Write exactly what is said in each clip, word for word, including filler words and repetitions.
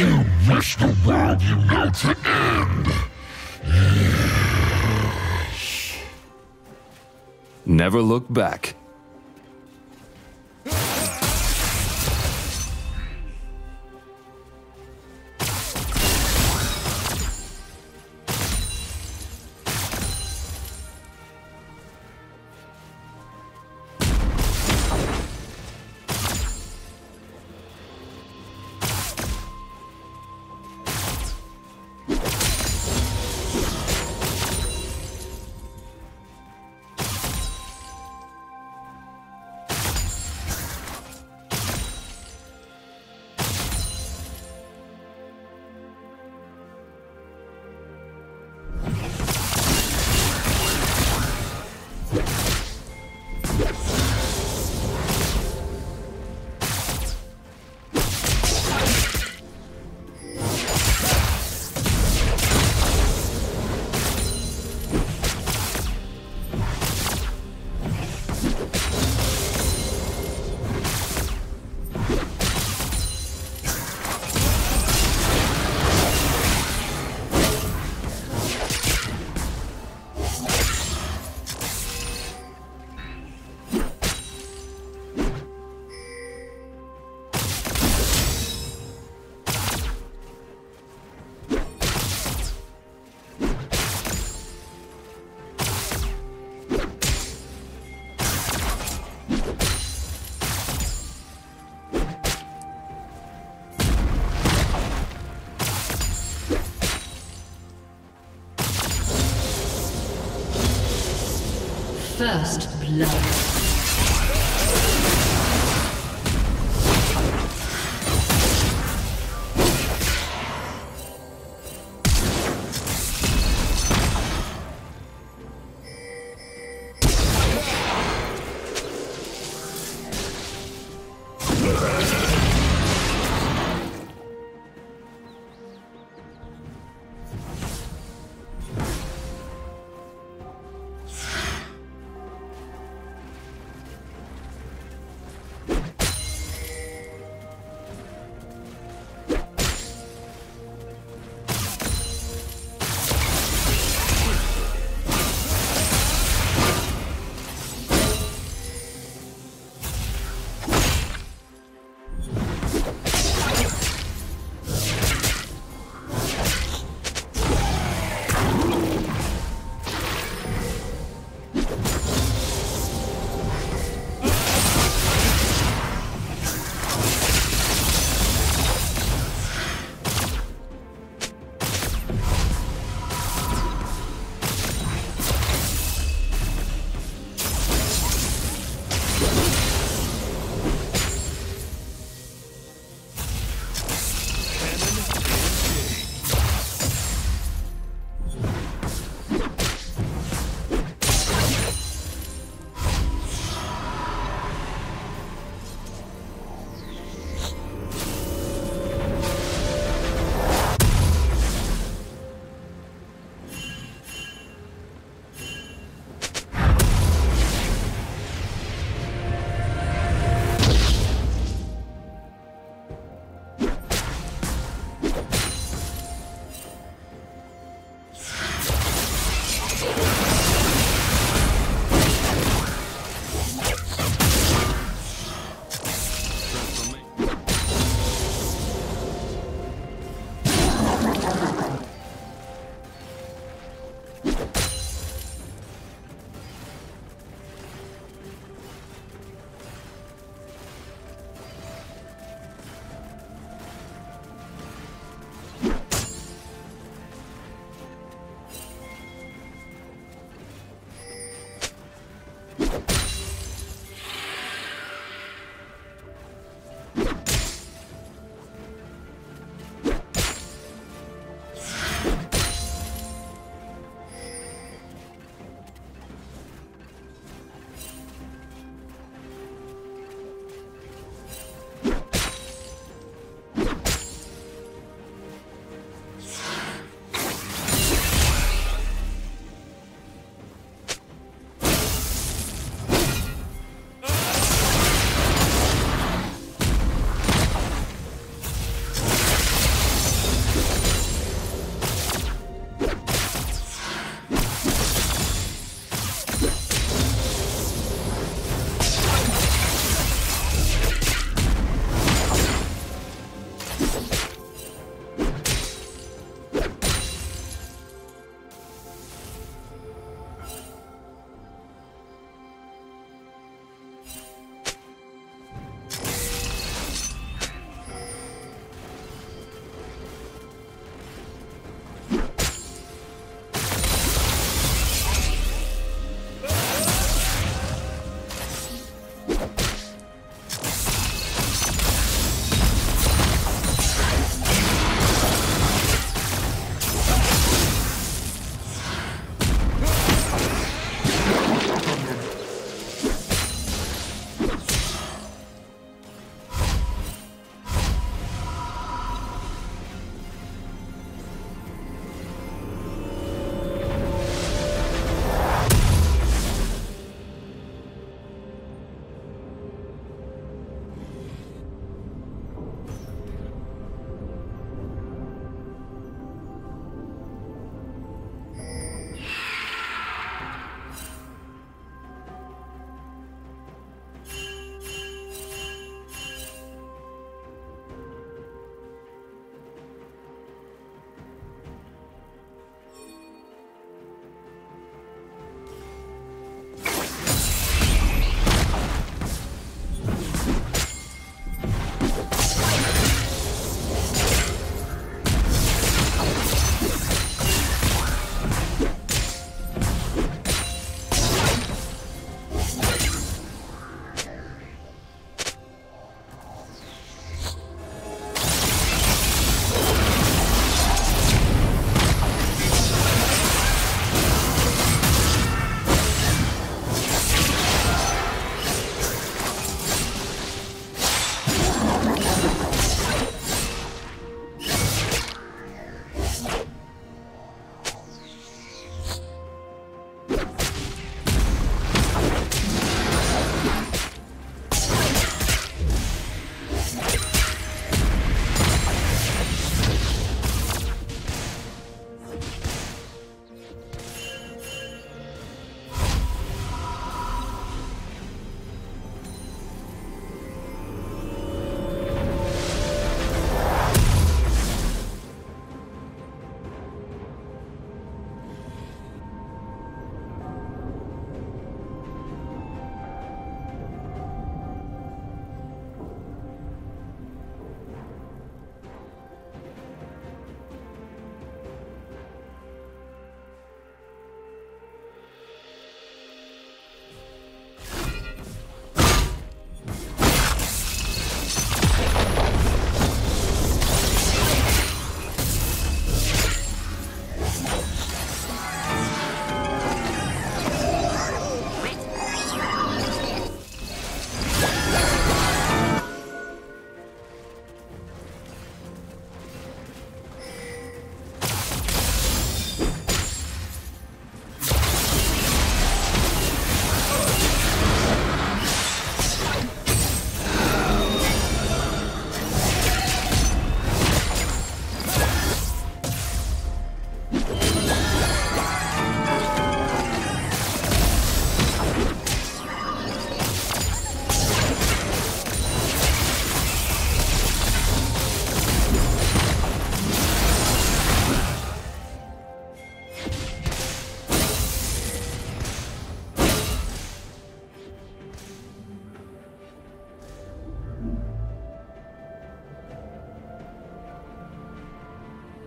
You wish the world you know to end. Yes. Never look back. First blood.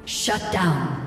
Shut down.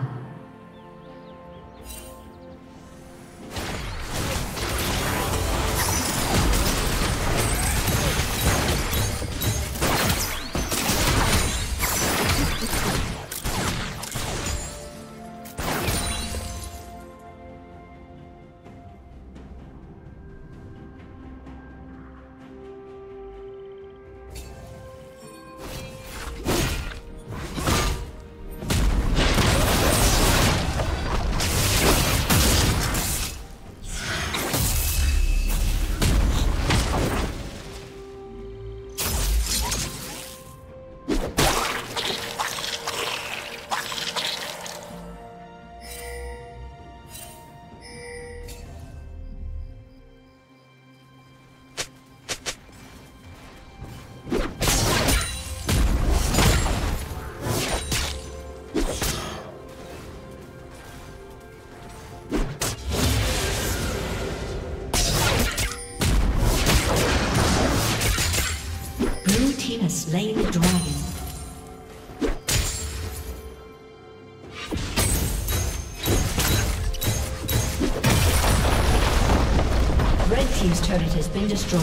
Slay the dragon. Red team's turret has been destroyed.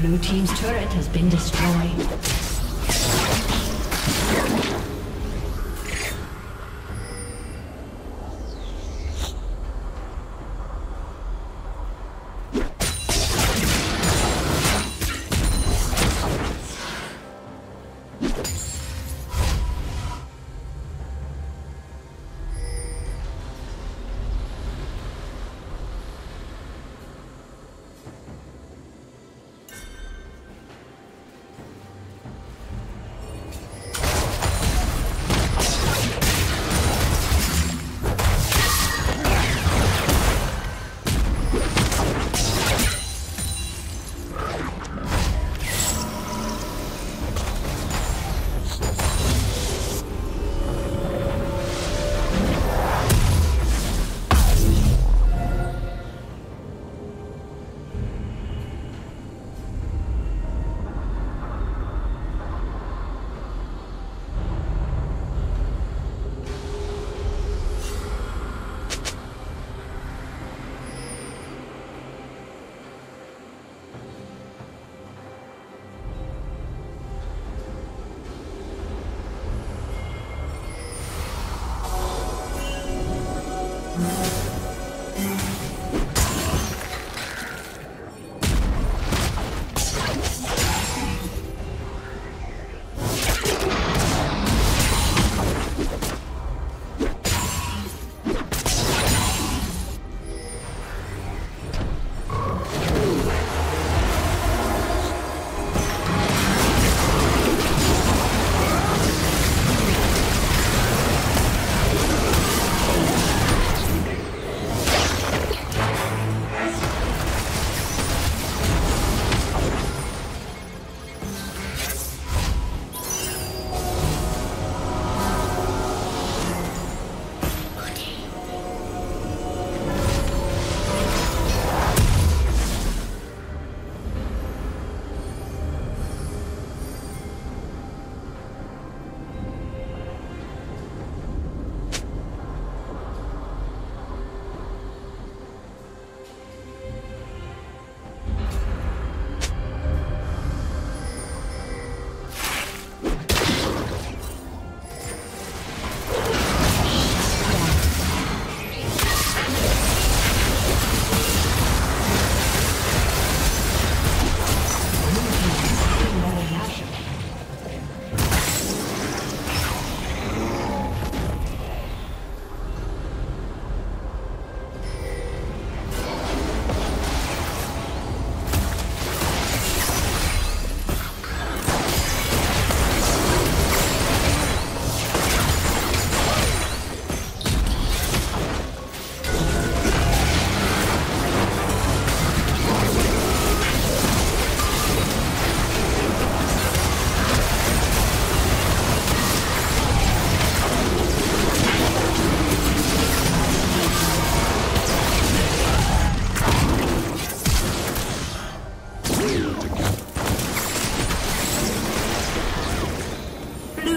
Blue team's turret has been destroyed.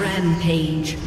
Rampage.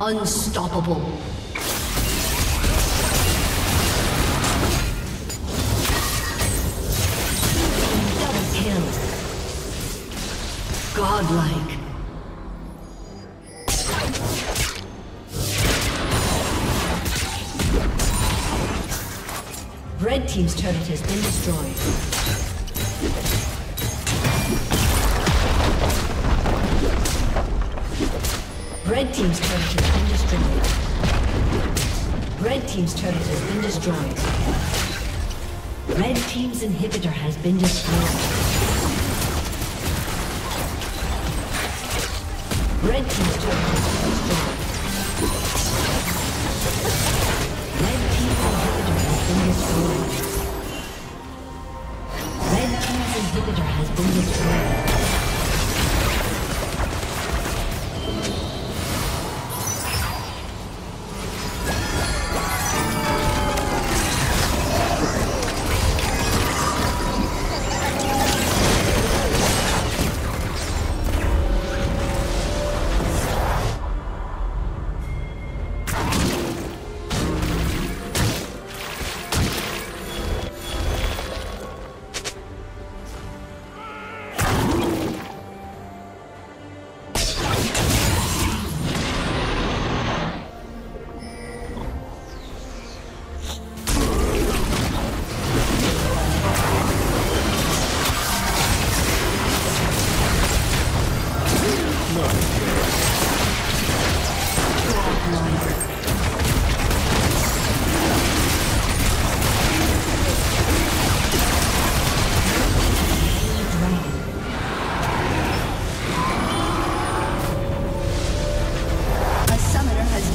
Unstoppable. Double kill. Godlike. Red team's turret has been destroyed. Red team's turret has been destroyed. Red team's turret has been destroyed. Red team's inhibitor has been destroyed. Red team's turret has been destroyed. Red team's inhibitor has been destroyed. Red team's inhibitor has been destroyed.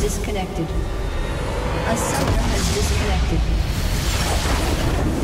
Disconnected. A summoner has disconnected.